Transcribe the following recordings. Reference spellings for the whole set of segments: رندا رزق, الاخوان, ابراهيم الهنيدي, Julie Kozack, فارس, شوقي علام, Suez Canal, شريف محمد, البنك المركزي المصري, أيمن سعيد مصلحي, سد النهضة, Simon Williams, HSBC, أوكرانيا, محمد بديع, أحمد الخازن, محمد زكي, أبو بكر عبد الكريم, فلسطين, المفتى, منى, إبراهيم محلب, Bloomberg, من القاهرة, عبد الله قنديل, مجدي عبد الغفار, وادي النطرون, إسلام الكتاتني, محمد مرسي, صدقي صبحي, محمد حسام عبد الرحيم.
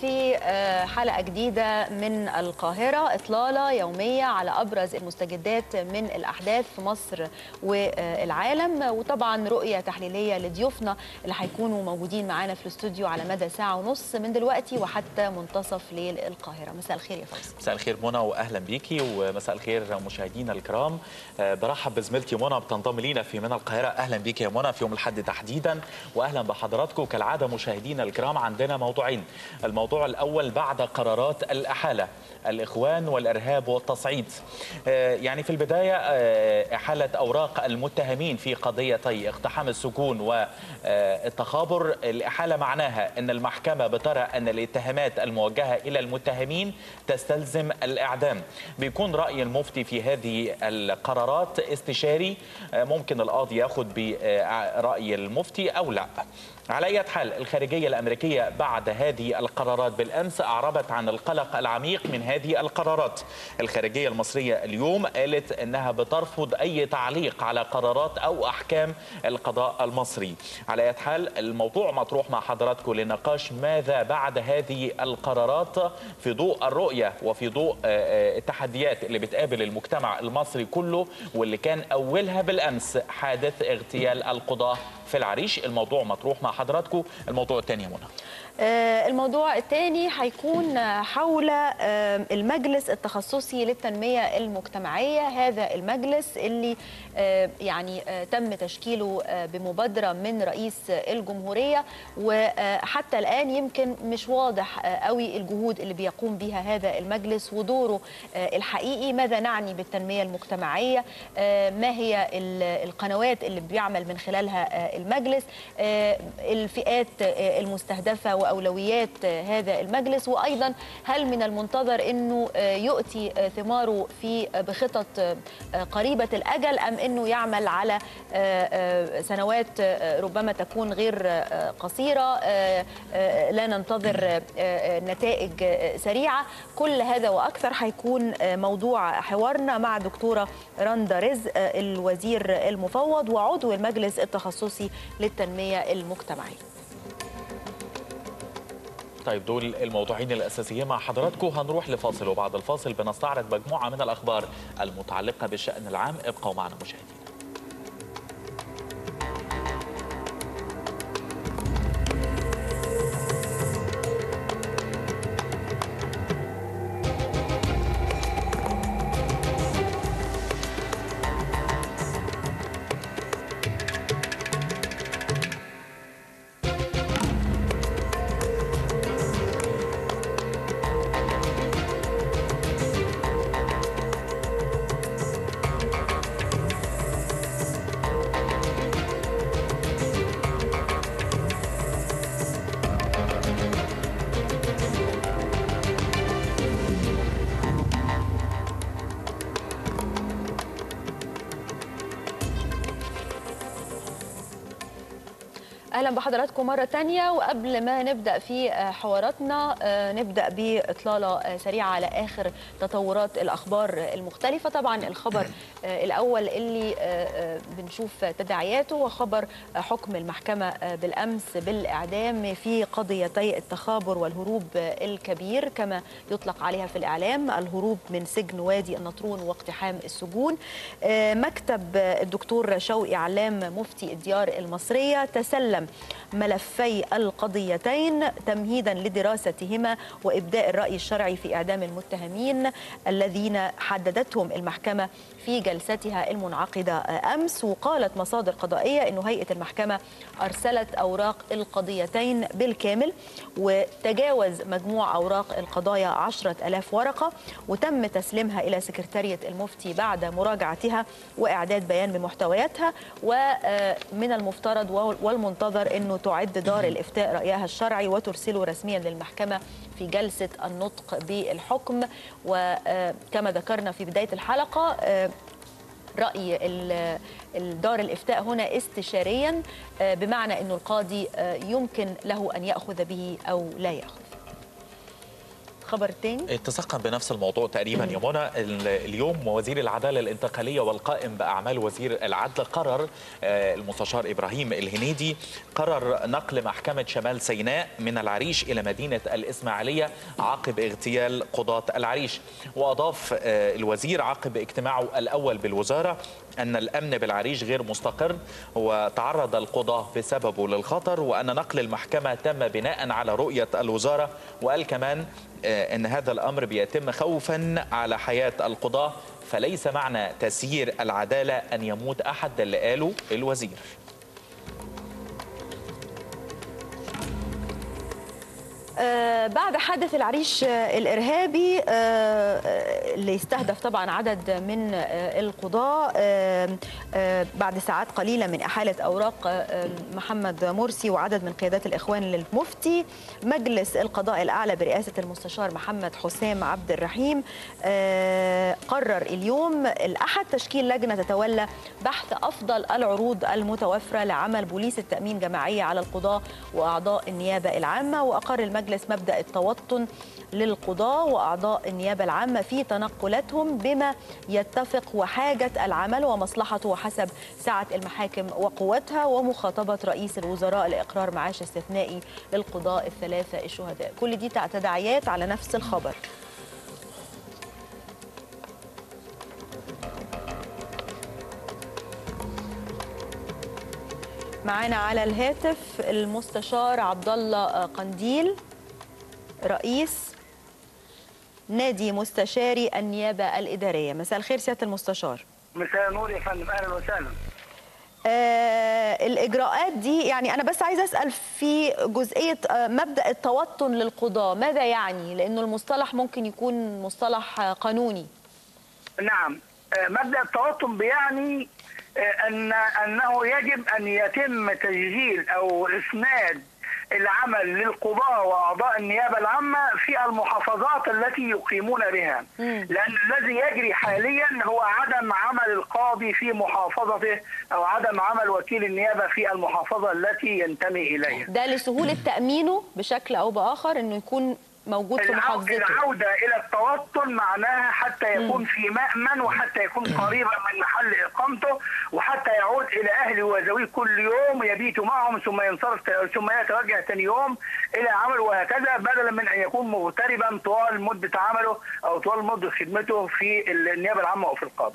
في حلقة جديدة من القاهرة، إطلالة يومية على أبرز المستجدات من الأحداث في مصر والعالم، وطبعا رؤية تحليلية لضيوفنا اللي هيكونوا موجودين معانا في الاستوديو على مدى ساعة ونص من دلوقتي وحتى منتصف ليل القاهرة. مساء الخير يا فارس. مساء الخير منى وأهلا بيكي، ومساء الخير مشاهدينا الكرام. برحب بزميلتي منى بتنضم لينا في منى القاهرة. أهلا بيكي يا منى في يوم الأحد تحديدا، وأهلا بحضراتكم. كالعادة مشاهدينا الكرام عندنا موضوعين. الموضوع الأول بعد قرارات الإحالة، الإخوان والإرهاب والتصعيد. يعني في البداية إحالة أوراق المتهمين في قضيتي اقتحام السجون والتخابر. الإحالة معناها أن المحكمة بترى أن الاتهامات الموجهة إلى المتهمين تستلزم الإعدام. بيكون رأي المفتي في هذه القرارات استشاري، ممكن القاضي ياخد برأي المفتي أو لا. على أي حال، الخارجية الأمريكية بعد هذه القرارات بالأمس أعربت عن القلق العميق من هذه القرارات. الخارجية المصرية اليوم قالت أنها بترفض أي تعليق على قرارات أو أحكام القضاء المصري. على أي حال، الموضوع مطروح مع حضراتكم للنقاش. ماذا بعد هذه القرارات في ضوء الرؤية وفي ضوء التحديات اللي بتقابل المجتمع المصري كله، واللي كان أولها بالأمس حادث اغتيال القضاء في العريش. الموضوع مطروح مع حضراتكم. الموضوع الثاني يا منى. الموضوع الثاني هيكون حول المجلس التخصصي للتنمية المجتمعية. هذا المجلس اللي يعني تم تشكيله بمبادرة من رئيس الجمهورية، وحتى الآن يمكن مش واضح قوي الجهود اللي بيقوم بها هذا المجلس ودوره الحقيقي. ماذا نعني بالتنمية المجتمعية؟ ما هي القنوات اللي بيعمل من خلالها المجلس؟ الفئات المستهدفة وأولويات هذا المجلس؟ وأيضا هل من المنتظر أنه يؤتي ثماره بخطط قريبة الأجل، أم أنه يعمل على سنوات ربما تكون غير قصيرة لا ننتظر نتائج سريعة؟ كل هذا وأكثر هيكون موضوع حوارنا مع دكتورة رندا رزق، الوزير المفوض وعضو المجلس التخصصي للتنمية المجتمعية. طيب، دول الموضوعين الأساسيين مع حضراتكم. هنروح لفاصل، وبعد الفاصل بنستعرض مجموعة من الأخبار المتعلقة بالشأن العام. ابقوا معنا مشاهدينا. أهلا بحضراتكم مرة تانية. وقبل ما نبدأ في حواراتنا نبدأ بإطلالة سريعة على آخر تطورات الأخبار المختلفة. طبعا الخبر الأول اللي بنشوف تداعياته وخبر حكم المحكمة بالأمس بالإعدام في قضيتي التخابر والهروب الكبير كما يطلق عليها في الإعلام، الهروب من سجن وادي النطرون واقتحام السجون. مكتب الدكتور شوقي علام مفتي الديار المصرية تسلم ملفي القضيتين تمهيدا لدراستهما وإبداء الرأي الشرعي في إعدام المتهمين الذين حددتهم المحكمة في جلستها المنعقدة أمس. وقالت مصادر قضائية أن هيئة المحكمة أرسلت أوراق القضيتين بالكامل، وتجاوز مجموع أوراق القضايا 10,000 ورقة، وتم تسليمها إلى سكرتارية المفتي بعد مراجعتها وإعداد بيان بمحتوياتها. ومن المفترض والمنتظر أنه تعد دار الإفتاء رأيها الشرعي وترسله رسميا للمحكمة في جلسة النطق بالحكم. وكما ذكرنا في بداية الحلقة، رأي الدار الإفتاء هنا استشاريا، بمعنى أنه القاضي يمكن له أن يأخذ به أو لا يأخذ. خبر تاني التصقم بنفس الموضوع تقريبا يا منى. اليوم وزير العداله الانتقاليه والقائم باعمال وزير العدل قرر المستشار ابراهيم الهنيدي قرر نقل محكمه شمال سيناء من العريش الى مدينه الاسماعيليه عقب اغتيال قضاة العريش. واضاف الوزير عقب اجتماعه الاول بالوزاره أن الأمن بالعريش غير مستقر وتعرض القضاة بسببه للخطر، وأن نقل المحكمة تم بناء على رؤية الوزارة. وقال كمان أن هذا الأمر بيتم خوفا على حياة القضاة، فليس معنى تسيير العدالة أن يموت أحد، ده اللي قاله الوزير. بعد حدث العريش الإرهابي اللي يستهدف طبعا عدد من القضاء، بعد ساعات قليلة من إحالة أوراق محمد مرسي وعدد من قيادات الإخوان للمفتي، مجلس القضاء الأعلى برئاسة المستشار محمد حسام عبد الرحيم قرر اليوم الأحد تشكيل لجنة تتولى بحث أفضل العروض المتوفرة لعمل بوليس التأمين جماعية على القضاء وأعضاء النيابة العامة. وأقر المجلس مبدأ التوطن للقضاة وأعضاء النيابة العامة في تنقلاتهم بما يتفق وحاجة العمل ومصلحته وحسب سعة المحاكم وقوتها، ومخاطبة رئيس الوزراء لإقرار معاش استثنائي للقضاة الثلاثة الشهداء. كل دي تداعيات على نفس الخبر. معانا على الهاتف المستشار عبد الله قنديل، رئيس نادي مستشاري النيابة الإدارية. مساء الخير سيادة المستشار. مساء نور يا فندم، أهلا وسهلا. الإجراءات دي، يعني أنا بس عايزة أسأل في جزئية مبدأ التوطن للقضاء، ماذا يعني؟ لأنه المصطلح ممكن يكون مصطلح قانوني. نعم، مبدأ التوطن بيعني أنه يجب أن يتم تسجيل أو إسناد العمل للقضاة وأعضاء النيابة العامة في المحافظات التي يقيمون بها، لأن الذي يجري حاليا هو عدم عمل القاضي في محافظته أو عدم عمل وكيل النيابة في المحافظة التي ينتمي إليها، ده لسهولة تأمينه بشكل أو بآخر أنه يكون موجود في محافظته. العودة إلى التوطن معناها حتى يكون في مأمن، وحتى يكون قريبا من محل إقامته، وحتى يعود إلى أهله وذويه كل يوم يبيت معهم، ثم ينصرف ثم يتوجه ثاني يوم إلى عمله، وهكذا، بدلا من أن يكون مغتربا طوال مدة عمله أو طوال مدة خدمته في النيابة العامة أو في القضاء.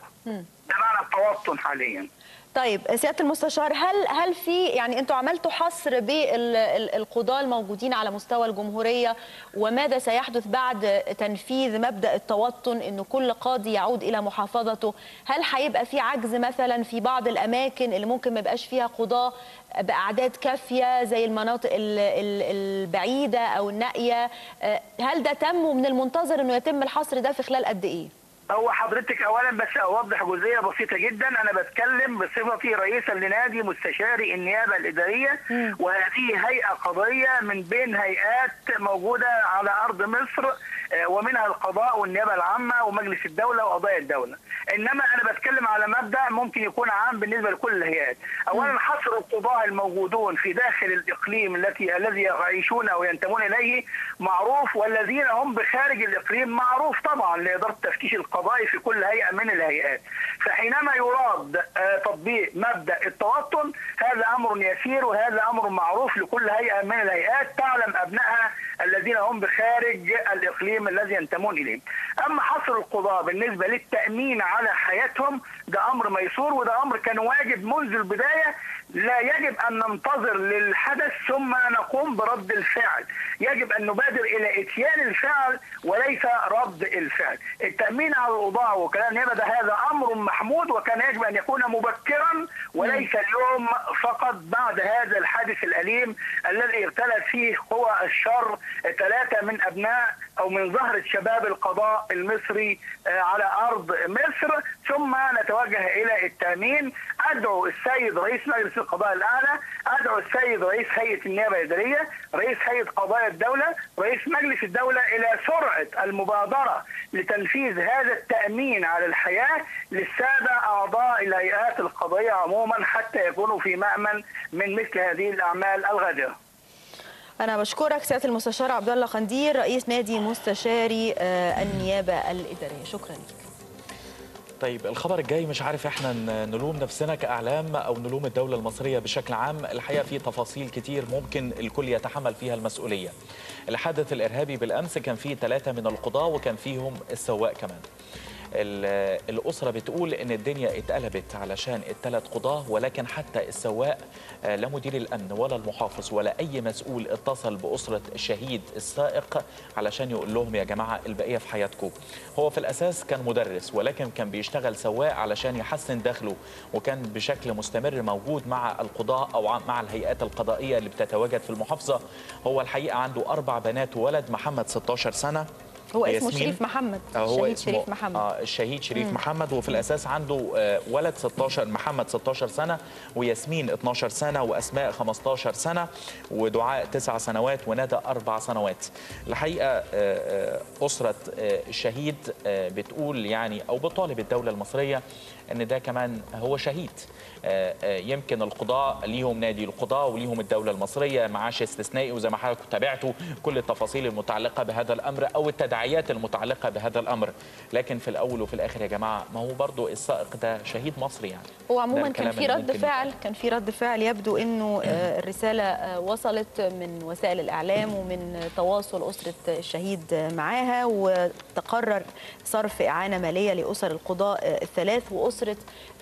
ده معنى التوطن حاليا. طيب سيادة المستشار، هل في، يعني انتوا عملتوا حصر بالقضاة الموجودين على مستوى الجمهورية، وماذا سيحدث بعد تنفيذ مبدأ التوطن ان كل قاضي يعود الى محافظته؟ هل هيبقى في عجز مثلا في بعض الاماكن اللي ممكن ما يبقاش فيها قضاة باعداد كافية زي المناطق البعيدة او النائية؟ هل ده تم، ومن المنتظر انه يتم الحصر ده في خلال قد ايه؟ هو حضرتك اولا بس اوضح جزئيه بسيطه جدا، انا بتكلم بصفتي رئيسا لنادي مستشاري النيابه الاداريه، وهذه هيئه قضائيه من بين هيئات موجوده على ارض مصر، ومنها القضاء والنيابه العامه ومجلس الدوله وقضايا الدوله. انما انا بتكلم على مبدا ممكن يكون عام بالنسبه لكل الهيئات. اولا حصر القضاه الموجودون في داخل الاقليم الذي يعيشون او ينتمون اليه معروف، والذين هم بخارج الاقليم معروف طبعا لاداره تفتيش القضاء في كل هيئه من الهيئات. فحينما يراد تطبيق مبدا التوطن، هذا امر يسير وهذا امر معروف لكل هيئه من الهيئات تعلم ابنائها الذين هم بخارج الاقليم الذي ينتمون اليه. اما حصر القضاه بالنسبه للتامين على حياتهم، ده امر ميسور، وده امر كان واجب منذ البدايه. لا يجب ان ننتظر للحدث ثم نقوم برد الفعل، يجب ان نبادر الى اتيان الفعل وليس رد الفعل. التامين على القضاة وكلام النيابه ده هذا امر محمود، وكان يجب ان يكون مبكرا وليس اليوم فقط بعد هذا الحادث الاليم الذي ارتلت فيه قوى الشر 3 من ابناء او من زهره شباب القضاء المصري على ارض مصر. ثم نتوجه الى التامين. ادعو السيد رئيس مجلس القضاء الاعلى، ادعو السيد رئيس هيئه النيابه الاداريه، رئيس هيئه قضايا الدوله، رئيس مجلس الدوله الى سرعه المبادره لتنفيذ هذا التامين على الحياه للساده اعضاء الهيئات القضائيه عموما، حتى يكونوا في مامن من مثل هذه الاعمال الغادره. أنا بشكرك سيادة المستشار عبد الله قنديل رئيس نادي مستشاري النيابة الإدارية، شكرا لك. طيب الخبر الجاي مش عارف احنا نلوم نفسنا كاعلام او نلوم الدوله المصريه بشكل عام، الحقيقه في تفاصيل كتير ممكن الكل يتحمل فيها المسؤوليه. الحادث الارهابي بالامس كان فيه 3 من القضاه وكان فيهم السواق كمان. الاسره بتقول ان الدنيا اتقلبت علشان ال3 قضاه، ولكن حتى السواق لا مدير الامن ولا المحافظ ولا اي مسؤول اتصل باسره الشهيد السائق علشان يقول لهم يا جماعه البقيه في حياتكم. هو في الاساس كان مدرس ولكن كان بيشتغل سواق علشان يحسن دخله، وكان بشكل مستمر موجود مع القضاه او مع الهيئات القضائيه اللي بتتواجد في المحافظه. هو الحقيقه عنده 4 بنات وولد، محمد 16 سنه، هو اسمه شريف محمد، الشهيد شريف محمد، الشهيد شريف محمد، وفي الاساس عنده ولد 16 محمد 16 سنه وياسمين 12 سنه واسماء 15 سنه ودعاء 9 سنوات وندى 4 سنوات. الحقيقه اسره الشهيد بتقول يعني او بتطالب الدوله المصريه ان ده كمان هو شهيد. يمكن القضاء ليهم نادي القضاء وليهم الدوله المصريه معاش استثنائي، وزي ما حضراتكم تابعتوا كل التفاصيل المتعلقه بهذا الامر او التداعيات المتعلقه بهذا الامر، لكن في الاول وفي الاخر يا جماعه ما هو برضو السائق ده شهيد مصري يعني. وعموما كان في رد فعل يبدو انه الرساله وصلت من وسائل الاعلام ومن تواصل اسره الشهيد معاها، وتقرر صرف اعانه ماليه لاسر القضاء الثلاث واسره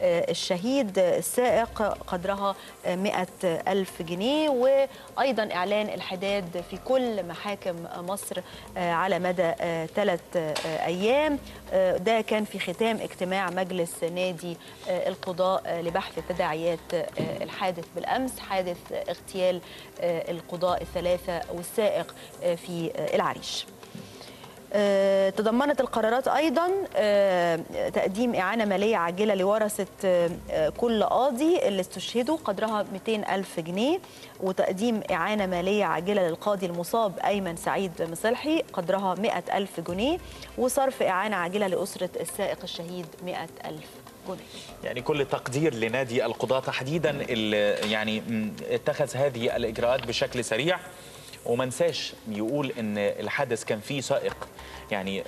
الشهيد السائق قدرها 100,000 جنيه، وأيضا إعلان الحداد في كل محاكم مصر على مدى 3 أيام. ده كان في ختام اجتماع مجلس نادي القضاء لبحث تداعيات الحادث بالأمس، حادث اغتيال القضاء الثلاثة والسائق في العريش. تضمنت القرارات أيضا تقديم إعانة مالية عاجلة لورثة كل قاضي اللي استشهدوا قدرها 200,000 جنيه، وتقديم إعانة مالية عاجلة للقاضي المصاب أيمن سعيد مصلحي قدرها 100,000 جنيه، وصرف إعانة عاجلة لأسرة السائق الشهيد 100,000 جنيه. يعني كل تقدير لنادي القضاة تحديدا اللي يعني اتخذ هذه الإجراءات بشكل سريع. ومنساش يقول ان الحدث كان فيه سائق، يعني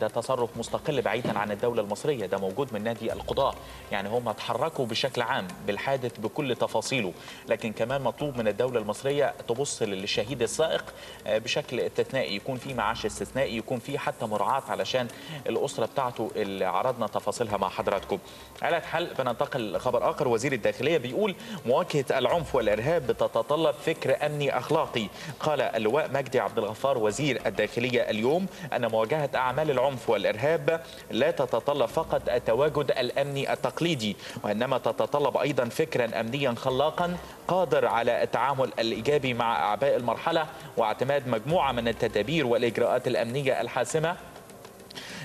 ده تصرف مستقل بعيدا عن الدوله المصريه، ده موجود من نادي القضاء، يعني هم اتحركوا بشكل عام بالحادث بكل تفاصيله، لكن كمان مطلوب من الدوله المصريه تبص للشهيد السائق بشكل استثنائي، يكون في معاش استثنائي، يكون في حتى مراعاه علشان الاسره بتاعته اللي عرضنا تفاصيلها مع حضراتكم. على حل بننتقل لخبر اخر. وزير الداخليه بيقول مواجهه العنف والارهاب بتتطلب فكر امني اخلاقي. قال اللواء مجدي عبد الغفار وزير الداخلية اليوم أن مواجهة أعمال العنف والإرهاب لا تتطلب فقط التواجد الأمني التقليدي، وإنما تتطلب أيضا فكرا أمنيا خلاقا قادر على التعامل الإيجابي مع أعباء المرحلة، واعتماد مجموعة من التدابير والإجراءات الأمنية الحاسمة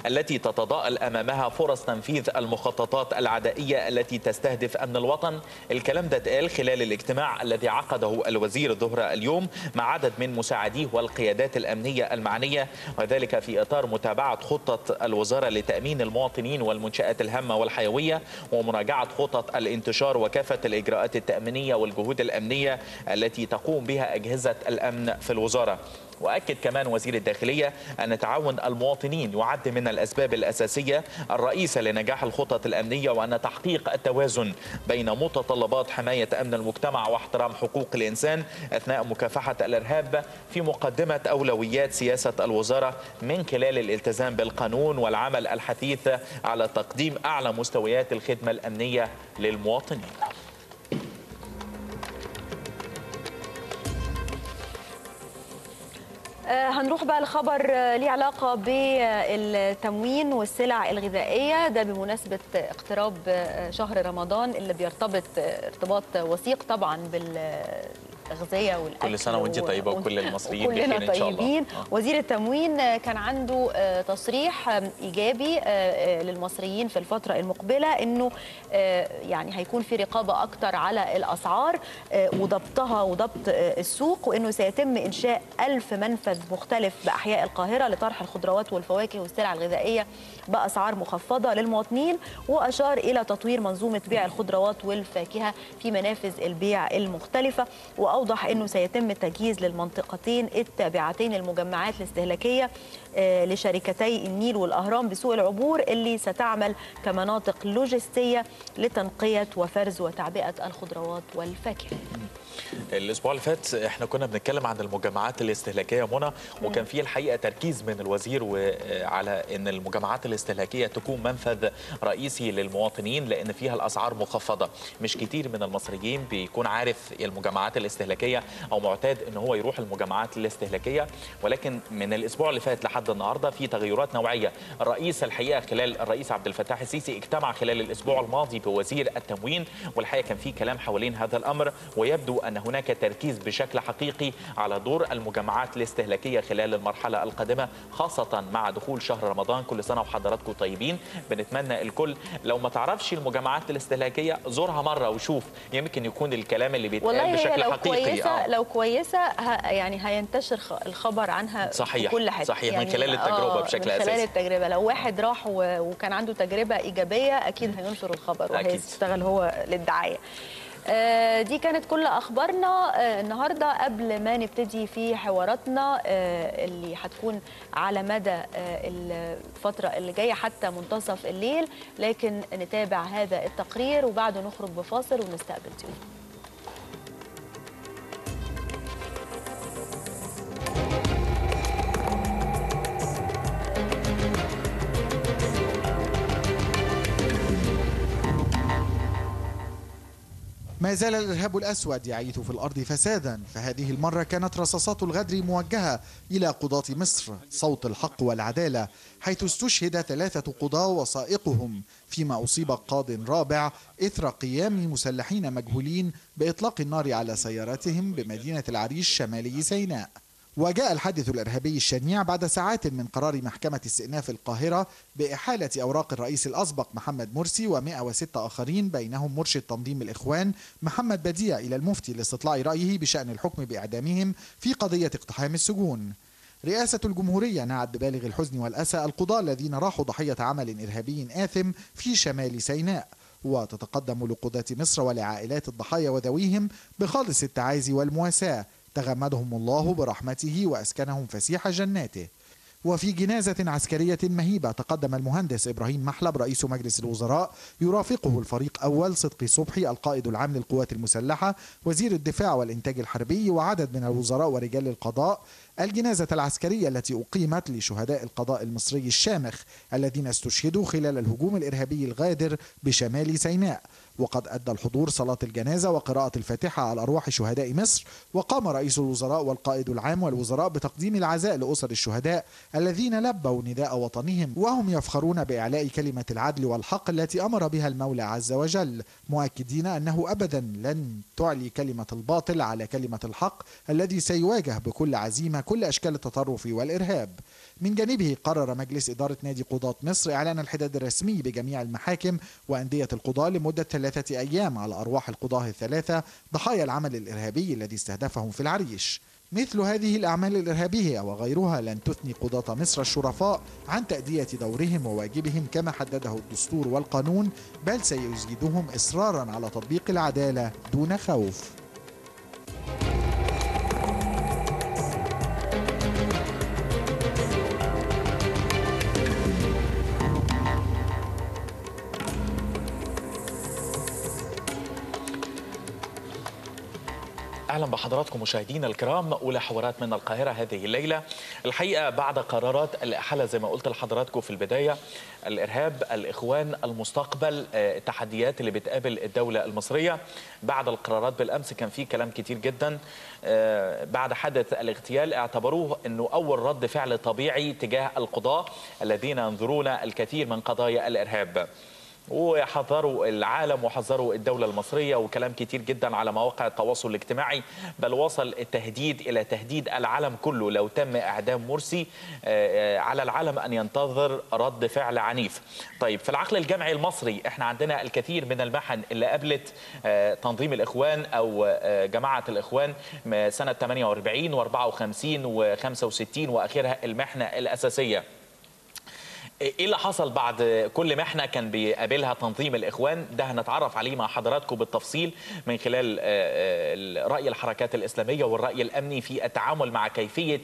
التي تتضاءل أمامها فرص تنفيذ المخططات العدائية التي تستهدف أمن الوطن. الكلام ده اتقال خلال الاجتماع الذي عقده الوزير ظهر اليوم مع عدد من مساعديه والقيادات الأمنية المعنية، وذلك في إطار متابعة خطة الوزارة لتأمين المواطنين والمنشآت الهامة والحيوية، ومراجعة خطط الانتشار وكافة الإجراءات التأمينية والجهود الأمنية التي تقوم بها أجهزة الأمن في الوزارة. وأكد كمان وزير الداخلية أن تعاون المواطنين يعد من الأسباب الأساسية الرئيسة لنجاح الخطط الأمنية، وأن تحقيق التوازن بين متطلبات حماية أمن المجتمع واحترام حقوق الإنسان أثناء مكافحة الإرهاب في مقدمة أولويات سياسة الوزارة، من خلال الالتزام بالقانون والعمل الحثيث على تقديم أعلى مستويات الخدمة الأمنية للمواطنين. هنروح بقى لخبر ليه علاقة بالتموين والسلع الغذائية، ده بمناسبة اقتراب شهر رمضان اللي بيرتبط ارتباط وثيق طبعا بالأغذية والأكل. كل سنة وانت طيبة وكل المصريين بخير إن شاء الله. وزير التموين كان عنده تصريح إيجابي للمصريين في الفترة المقبلة، إنه يعني هيكون في رقابة أكتر على الأسعار وضبطها وضبط السوق، وإنه سيتم إنشاء 1000 منفذ مختلف بأحياء القاهرة لطرح الخضروات والفواكه والسلع الغذائية بأسعار مخفضة للمواطنين. وأشار إلى تطوير منظومة بيع الخضروات والفاكهة في منافذ البيع المختلفة، وأوضح أنه سيتم التجهيز للمنطقتين التابعتين المجمعات الاستهلاكية لشركتي النيل والأهرام بسوق العبور اللي ستعمل كمناطق لوجستية لتنقية وفرز وتعبئة الخضروات والفاكهة. الاسبوع اللي فات احنا كنا بنتكلم عن المجمعات الاستهلاكيه منى، وكان في الحقيقه تركيز من الوزير على ان المجمعات الاستهلاكيه تكون منفذ رئيسي للمواطنين لان فيها الاسعار مخفضه. مش كتير من المصريين بيكون عارف المجمعات الاستهلاكيه او معتاد ان هو يروح المجمعات الاستهلاكيه، ولكن من الاسبوع اللي فات لحد النهارده في تغيرات نوعيه. الرئيس الحقيقه خلال الرئيس عبد الفتاح السيسي اجتمع خلال الاسبوع الماضي بوزير التموين، والحقيقه كان في كلام حوالين هذا الامر، ويبدو أن هناك تركيز بشكل حقيقي على دور المجمعات الاستهلاكية خلال المرحلة القادمة، خاصة مع دخول شهر رمضان. كل سنة وحضراتكم طيبين، بنتمنى الكل لو ما تعرفش المجمعات الاستهلاكية زورها مرة وشوف، يمكن يكون الكلام اللي بيتقال بشكل لو حقيقي. كويسة لو كويسة يعني هينتشر الخبر عنها في كل حتة. صحيح يعني من خلال التجربة بشكل أساسي. من خلال التجربة، لو واحد راح وكان عنده تجربة إيجابية أكيد هينشر الخبر وهيشتغل هو للدعاية. دي كانت كل أخبارنا النهاردة. قبل ما نبتدي في حواراتنا اللي هتكون على مدى الفترة اللي جاية حتى منتصف الليل، لكن نتابع هذا التقرير وبعده نخرج بفاصل ونستقبل ضيوفنا. ما زال الإرهاب الأسود يعيث في الأرض فسادا، فهذه المرة كانت رصاصات الغدر موجهة إلى قضاة مصر صوت الحق والعدالة، حيث استشهد 3 قضاة وسائقهم، فيما أصيب قاض رابع إثر قيام مسلحين مجهولين بإطلاق النار على سياراتهم بمدينة العريش شمالي سيناء. وجاء الحادث الإرهابي الشنيع بعد ساعات من قرار محكمة استئناف القاهرة بإحالة أوراق الرئيس الأسبق محمد مرسي و106 آخرين بينهم مرشد تنظيم الإخوان محمد بديع إلى المفتي لاستطلاع رأيه بشأن الحكم بإعدامهم في قضية اقتحام السجون. رئاسة الجمهورية نعت ببالغ الحزن والأسى القضاة الذين راحوا ضحية عمل إرهابي آثم في شمال سيناء، وتتقدم لقضاة مصر ولعائلات الضحايا وذويهم بخالص التعازي والمواساة، تغمدهم الله برحمته وأسكنهم فسيح جناته. وفي جنازة عسكرية مهيبة تقدم المهندس إبراهيم محلب رئيس مجلس الوزراء، يرافقه الفريق أول صدقي صبحي القائد العام للقوات المسلحة، وزير الدفاع والإنتاج الحربي، وعدد من الوزراء ورجال القضاء، الجنازة العسكرية التي أقيمت لشهداء القضاء المصري الشامخ الذين استشهدوا خلال الهجوم الإرهابي الغادر بشمال سيناء. وقد أدى الحضور صلاة الجنازة وقراءة الفاتحة على أرواح شهداء مصر، وقام رئيس الوزراء والقائد العام والوزراء بتقديم العزاء لأسر الشهداء الذين لبوا نداء وطنهم وهم يفخرون بإعلاء كلمة العدل والحق التي أمر بها المولى عز وجل، مؤكدين أنه أبدا لن تعلي كلمة الباطل على كلمة الحق الذي سيواجه بكل عزيمة كل أشكال التطرف والإرهاب. من جانبه قرر مجلس إدارة نادي قضاة مصر إعلان الحداد الرسمي بجميع المحاكم وأندية القضاة لمدة 3 أيام على أرواح القضاة 3 ضحايا العمل الإرهابي الذي استهدفهم في العريش. مثل هذه الأعمال الإرهابية وغيرها لن تثني قضاة مصر الشرفاء عن تأدية دورهم وواجبهم كما حدده الدستور والقانون، بل سيزيدهم إصرارا على تطبيق العدالة دون خوف. اهلا بحضراتكم مشاهدينا الكرام، اولى حوارات من القاهره هذه الليله. الحقيقه بعد قرارات الاحاله زي ما قلت لحضراتكم في البدايه، الارهاب، الاخوان، المستقبل، التحديات اللي بتقابل الدوله المصريه. بعد القرارات بالامس كان في كلام كتير جدا. بعد حدث الاغتيال اعتبروه انه اول رد فعل طبيعي تجاه القضاه الذين ينظرون الكثير من قضايا الارهاب، وحذروا العالم وحذروا الدولة المصرية، وكلام كتير جدا على مواقع التواصل الاجتماعي، بل وصل التهديد إلى تهديد العالم كله لو تم إعدام مرسي. على العالم أن ينتظر رد فعل عنيف. طيب في العقل الجمعي المصري احنا عندنا الكثير من المحن اللي قابلت تنظيم الإخوان أو جماعة الإخوان سنة 48 و54 و65 وآخرها المحنة الأساسية. ايه اللي حصل بعد كل محنه كان بيقابلها تنظيم الاخوان؟ ده هنتعرف عليه مع حضراتكم بالتفصيل من خلال راي الحركات الاسلاميه والراي الامني في التعامل مع كيفيه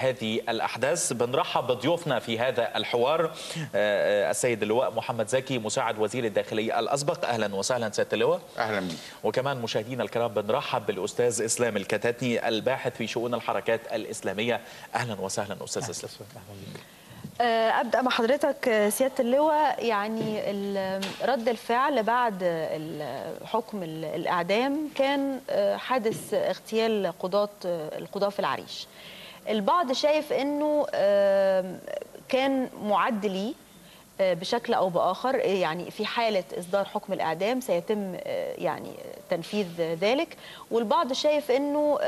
هذه الاحداث. بنرحب بضيوفنا في هذا الحوار، السيد اللواء محمد زكي مساعد وزير الداخليه الاسبق، اهلا وسهلا سياده اللواء. اهلا بيك. وكمان مشاهدينا الكرام بنرحب بالاستاذ اسلام الكتاتني الباحث في شؤون الحركات الاسلاميه، اهلا وسهلا استاذ اسلام. اهلا بيك. أبدأ مع حضرتك سيادة اللواء، يعني رد الفعل بعد حكم الإعدام كان حادث اغتيال القضاة في العريش. البعض شايف أنه كان معد ليه بشكل أو بآخر، يعني في حالة إصدار حكم الإعدام سيتم يعني تنفيذ ذلك، والبعض شايف أنه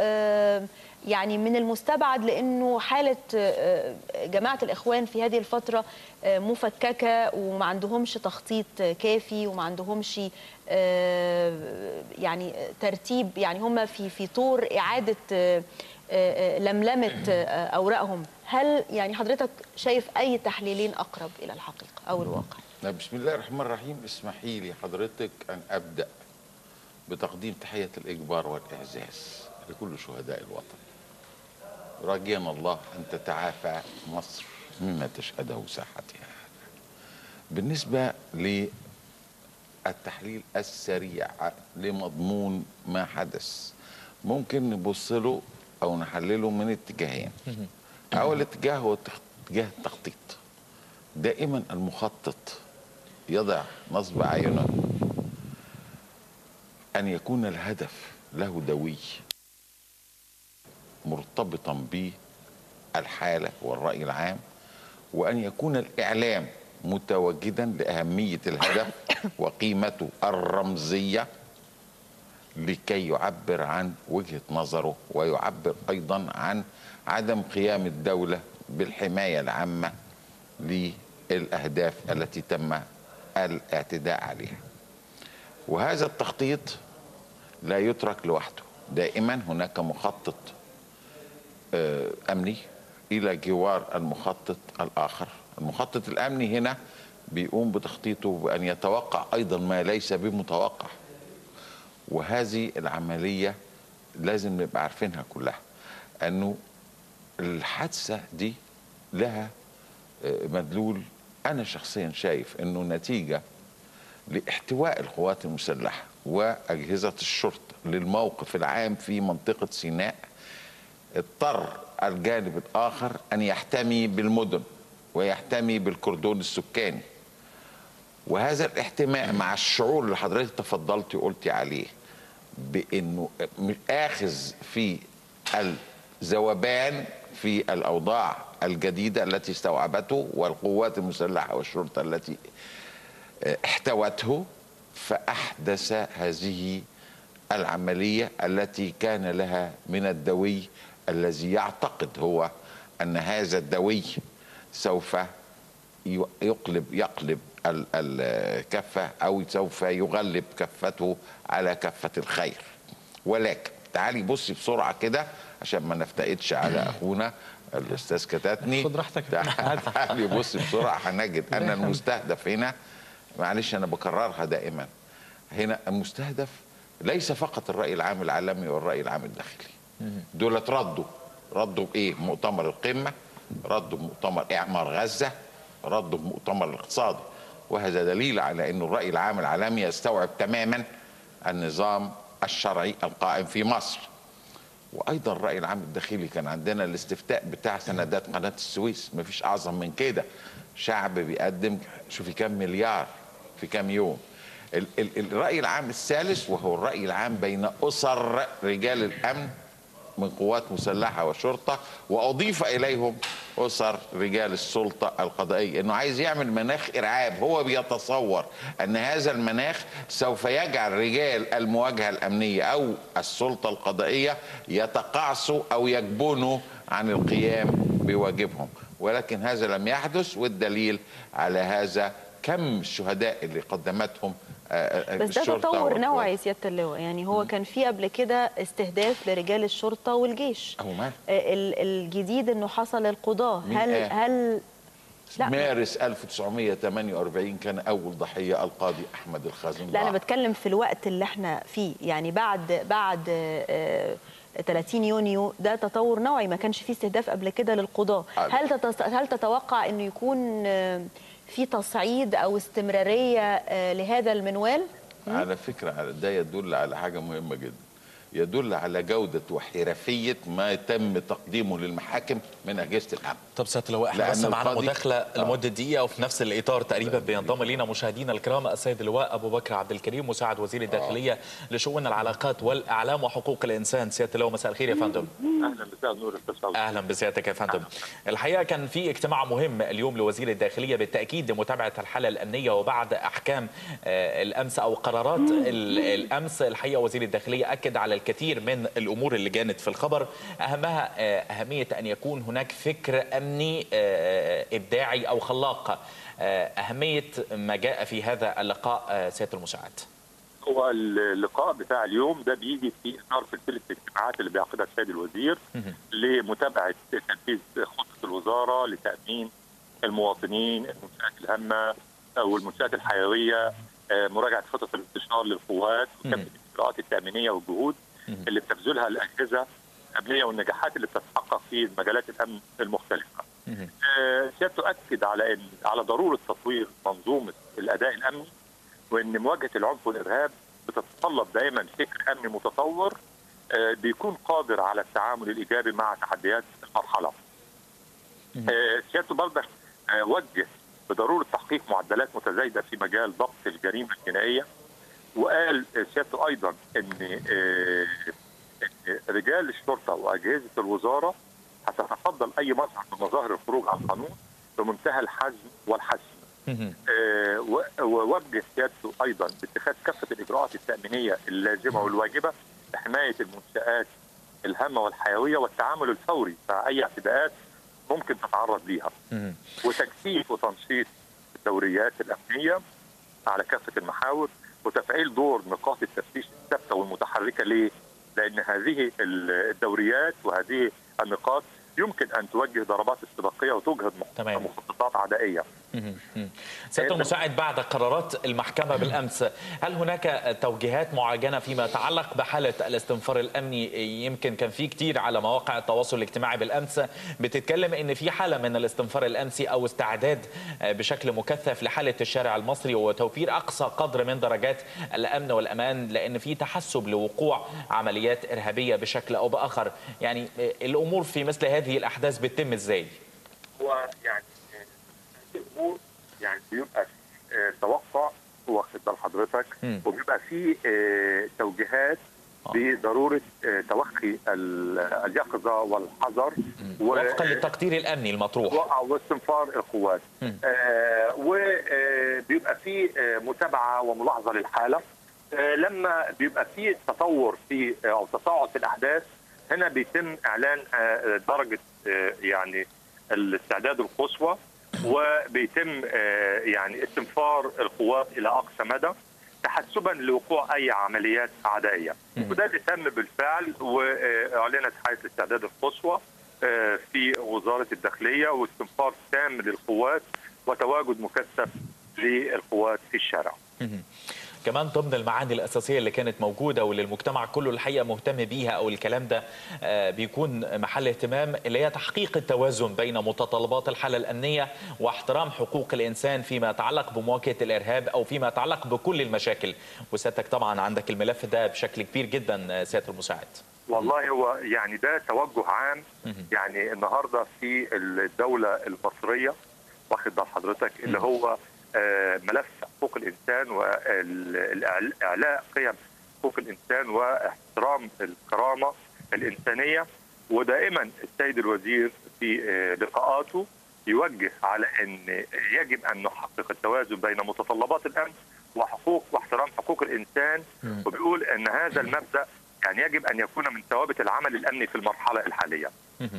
يعني من المستبعد لأنه حالة جماعة الإخوان في هذه الفترة مفككة وما عندهمش تخطيط كافي وما عندهمش يعني ترتيب، يعني هم في طور إعادة لملمة أوراقهم. هل يعني حضرتك شايف أي تحليلين أقرب إلى الحقيقة أو الواقع؟ بسم الله الرحمن الرحيم. اسمحي لي حضرتك أن أبدأ بتقديم تحية الإجبار والإعزاز لكل شهداء الوطن، راجينا الله أن تتعافى مصر مما تشهده ساحتها. بالنسبة للتحليل السريع لمضمون ما حدث، ممكن نبص له أو نحلله من اتجاهين. أول اتجاه هو اتجاه التخطيط. دائما المخطط يضع نصب عينه أن يكون الهدف له دوي مرتبطا بالحالة والرأي العام، وأن يكون الإعلام متواجدا لأهمية الهدف وقيمته الرمزية لكي يعبر عن وجهة نظره، ويعبر أيضا عن عدم قيام الدولة بالحماية العامة للأهداف التي تم الاعتداء عليها. وهذا التخطيط لا يترك لوحده، دائما هناك مخطط أمني إلى جوار المخطط الآخر. المخطط الأمني هنا بيقوم بتخطيطه بأن يتوقع أيضا ما ليس بمتوقع، وهذه العملية لازم نبقى عارفينها كلها، أنه الحادثة دي لها مدلول. أنا شخصيا شايف أنه نتيجة لاحتواء القوات المسلحة وأجهزة الشرطة للموقف العام في منطقة سيناء، اضطر الجانب الآخر أن يحتمي بالمدن ويحتمي بالكردون السكاني، وهذا الاحتماء مع الشعور اللي حضرتك تفضلتي وقلتي عليه بأنه آخذ في الذوبان في الأوضاع الجديدة التي استوعبته والقوات المسلحة والشرطة التي احتوته، فأحدث هذه العملية التي كان لها من الدوي الذي يعتقد هو أن هذا الدوي سوف يقلب الكفة أو سوف يغلب كفته على كفة الخير. ولكن تعالي بصي بسرعة كده عشان ما نفتقدش على أخونا الأستاذ كتاتني. خد راحتك. تعالي بصي بسرعة، هنجد أن المستهدف هنا، معلش أنا بكررها دائما، هنا المستهدف ليس فقط الرأي العام العالمي والرأي العام الداخلي. دول ردوا بإيه؟ مؤتمر القمة، ردوا بمؤتمر إعمار غزة، ردوا بمؤتمر الاقتصادي، وهذا دليل على أن الرأي العام العالمي يستوعب تماما النظام الشرعي القائم في مصر. وأيضا الرأي العام الداخلي كان عندنا الاستفتاء بتاع سندات قناة السويس، مفيش أعظم من كده. شعب بيقدم شوفي كم مليار في كم يوم. الرأي العام الثالث وهو الرأي العام بين أسر رجال الأمن من قوات مسلحة وشرطة، وأضيف إليهم أسر رجال السلطة القضائية، أنه عايز يعمل مناخ إرعاب. هو بيتصور أن هذا المناخ سوف يجعل رجال المواجهة الأمنية أو السلطة القضائية يتقاعسوا أو يجبنوا عن القيام بواجبهم، ولكن هذا لم يحدث. والدليل على هذا كم الشهداء اللي قدمتهم بس ده تطور نوعي سيادة اللواء، يعني هو كان في قبل كده استهداف لرجال الشرطة والجيش، الجديد انه حصل القضاء. هل مارس 1948 كان أول ضحية القاضي أحمد الخازن. لا أنا بتكلم في الوقت اللي احنا فيه، يعني بعد 30 يونيو ده تطور نوعي، ما كانش فيه استهداف قبل كده للقضاء. هل تتوقع إنه يكون في تصعيد أو استمرارية لهذا المنوال؟ على فكرة ده يدل على حاجة مهمة جدا، يدل على جودة وحرفية ما تم تقديمه للمحاكم من أجهزة الأمن. طب سيادة اللواء احنا بس معانا مداخلة لمدة دقيقة وفي نفس الإطار تقريبا بينضم لينا مشاهدينا الكرام السيد اللواء أبو بكر عبد الكريم مساعد وزير الداخلية لشؤون العلاقات والإعلام وحقوق الإنسان. سيادة اللواء مساء الخير يا فندم. أهلا بسيادة نور التسعود. أهلا بسيادتك يا فندم. الحقيقة كان في اجتماع مهم اليوم لوزير الداخلية بالتأكيد لمتابعة الحالة الأمنية وبعد أحكام الأمس أو قرارات الأمس. الحقيقة وزير الداخلية أكد على الكثير من الأمور اللي جانت في الخبر، أهمها أهمية أن يكون هناك فكر أمني إبداعي أو خلاق. أهمية ما جاء في هذا اللقاء سيادة المساعد. هو اللقاء بتاع اليوم ده بيجي في إطار سلسلة الاجتماعات اللي بيعقدها السيد الوزير لمتابعة تنفيذ خطة الوزارة لتأمين المواطنين، المنشآت الهامة أو المنشآت الحيوية، مراجعة خطط الاستشار للقوات، الإجراءات التأمينية والجهود اللي بتبذلها الأجهزة الأمنية والنجاحات اللي بتتحقق في مجالات الأمن المختلفة. سيادته أكد على ضرورة تطوير منظومة الأداء الأمني، وإن مواجهة العنف والإرهاب بتتطلب دائما فكر أمني متطور بيكون قادر على التعامل الإيجابي مع تحديات المرحلة. سيادته برضه وجه بضرورة تحقيق معدلات متزايدة في مجال ضبط الجريمة الجنائية، وقال سيادته ايضا ان رجال الشرطه واجهزه الوزاره هتتفضل اي مظهر من مظاهر الخروج عن القانون بمنتهى الحزم والحسم. ووجه سيادته ايضا باتخاذ كافه الاجراءات التامينيه اللازمه والواجبه لحمايه المنشات الهامه والحيويه والتعامل الفوري مع اي اعتداءات ممكن تتعرض ليها، وتكثيف وتنشيط الدوريات الامنيه على كافه المحاور، وتفعيل دور نقاط التفتيش الثابته والمتحركه. ليه؟ لان هذه الدوريات وهذه النقاط يمكن ان توجه ضربات استباقيه وتجهض مخططات عدائيه. سيادة المساعد، بعد قرارات المحكمه بالامس، هل هناك توجيهات معينه فيما يتعلق بحاله الاستنفار الامني؟ يمكن كان في كتير على مواقع التواصل الاجتماعي بالامس بتتكلم ان في حاله من الاستنفار الامني او استعداد بشكل مكثف لحاله الشارع المصري وتوفير اقصى قدر من درجات الامن والامان، لان في تحسب لوقوع عمليات ارهابيه بشكل او باخر. يعني الامور في مثل هذه الاحداث بتتم ازاي؟ هو يعني بيبقى في توقع، واخد بال حضرتك، وبيبقى في توجيهات بضروره توخي اليقظه والحذر وفقا للتقدير الامني المطروح واستنفار القوات، وبيبقى في متابعه وملاحظه للحاله. لما بيبقى في تطور في او تصاعد في الاحداث، هنا بيتم اعلان درجه يعني الاستعداد القصوى، وبيتم يعني استنفار القوات الى اقصى مدى تحسبا لوقوع اي عمليات عدائيه، وده اللي تم بالفعل. واعلنت حاله الاستعداد القصوى في وزاره الداخليه واستنفار تام للقوات وتواجد مكثف للقوات في الشارع. كمان ضمن المعاني الأساسية اللي كانت موجودة واللي المجتمع كله الحقيقة مهتم بيها أو الكلام ده بيكون محل اهتمام، اللي هي تحقيق التوازن بين متطلبات الحالة الأمنية واحترام حقوق الإنسان فيما يتعلق بمواجهة الإرهاب أو فيما يتعلق بكل المشاكل. وسيادتك طبعا عندك الملف ده بشكل كبير جدا سيادة المساعد. والله هو يعني ده توجه عام، يعني النهاردة في الدولة المصرية، واخد بال حضرتك، اللي هو ملف حقوق الإنسان وإعلاء قيم حقوق الإنسان واحترام الكرامة الإنسانية. ودائما السيد الوزير في لقاءاته يوجه على أن يجب أن نحقق التوازن بين متطلبات الأمن وحقوق واحترام حقوق الإنسان، وبيقول أن هذا المبدأ يعني يجب أن يكون من ثوابت العمل الأمني في المرحلة الحالية،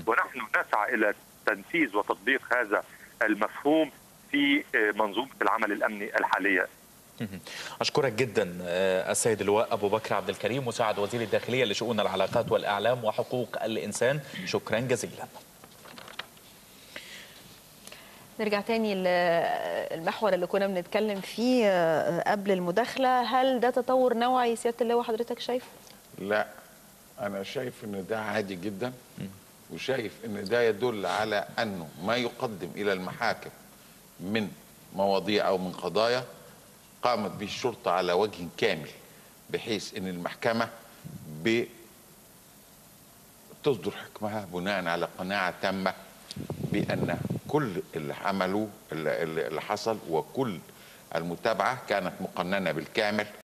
ونحن نسعى إلى تنفيذ وتطبيق هذا المفهوم في منظومة العمل الأمني الحالية. أشكرك جدا السيد اللواء أبو بكر عبد الكريم مساعد وزير الداخلية لشؤون العلاقات والإعلام وحقوق الإنسان، شكرا جزيلا. نرجع تاني للمحور اللي كنا بنتكلم فيه قبل المداخلة. هل ده تطور نوعي سيادة اللواء حضرتك شايفه؟ لا، أنا شايف إن ده عادي جدا، وشايف إن ده يدل على أنه ما يقدم إلى المحاكم من مواضيع أو من قضايا قامت به الشرطة على وجه كامل، بحيث إن المحكمة بتصدر حكمها بناء على قناعة تامة بأن كل اللي عملوه اللي حصل وكل المتابعة كانت مقننة بالكامل.